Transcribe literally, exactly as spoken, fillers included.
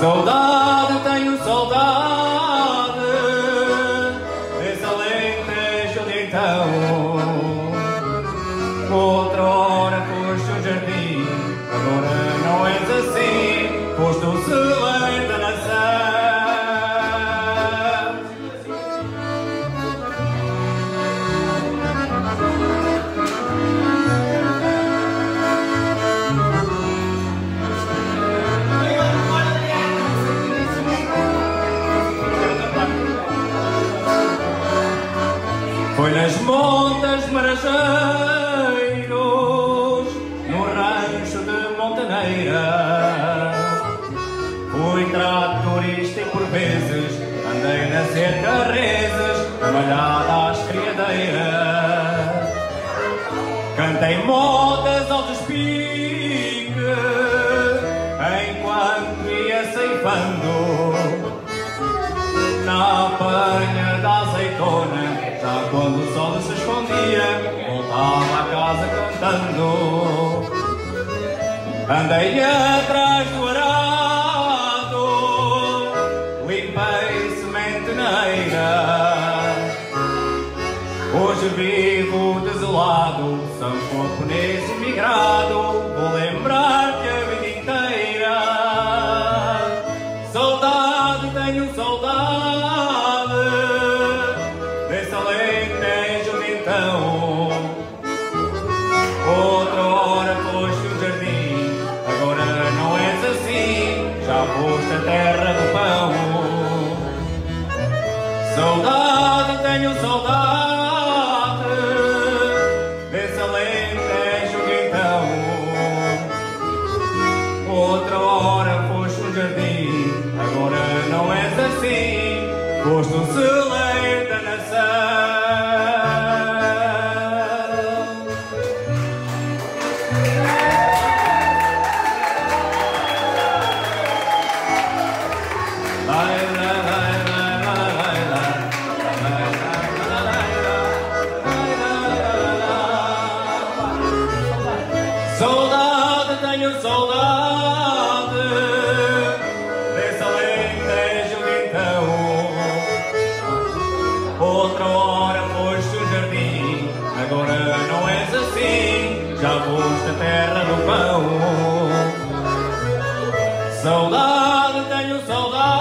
Saudade, tenho saudade desse Alentejo de então. Outrora foste um jardim, agora não és assim, foste um celeiro da foi nas montas de Marajeiros, no rancho de Montaneira. Fui tratorista e por vezes andei na cerca rezes, malhada às criadeiras. Cantei modas ao despique, enquanto ia ceifando na apanha da azeitona. Já quando o sol se escondia, voltava à casa cantando. Andei atrás do arado, limpei sementeira. Hoje vivo desolado, são camponês imigrado, vou lembrar-te a vida inteira. Saudade, tenho saudade desse Alentejo de então. Outrora foste o jardim, agora não és assim, já foste a terra do pão. Saudade, tenho saudade desse Alentejo de então. Outrora foste o jardim, agora não és assim, foste um celeiro da nação. Saudade, tenho saudade desse Alentejo de então. Outrora foste o jardim, agora não és assim, já foste a terra do pão. Saudade, tenho saudade.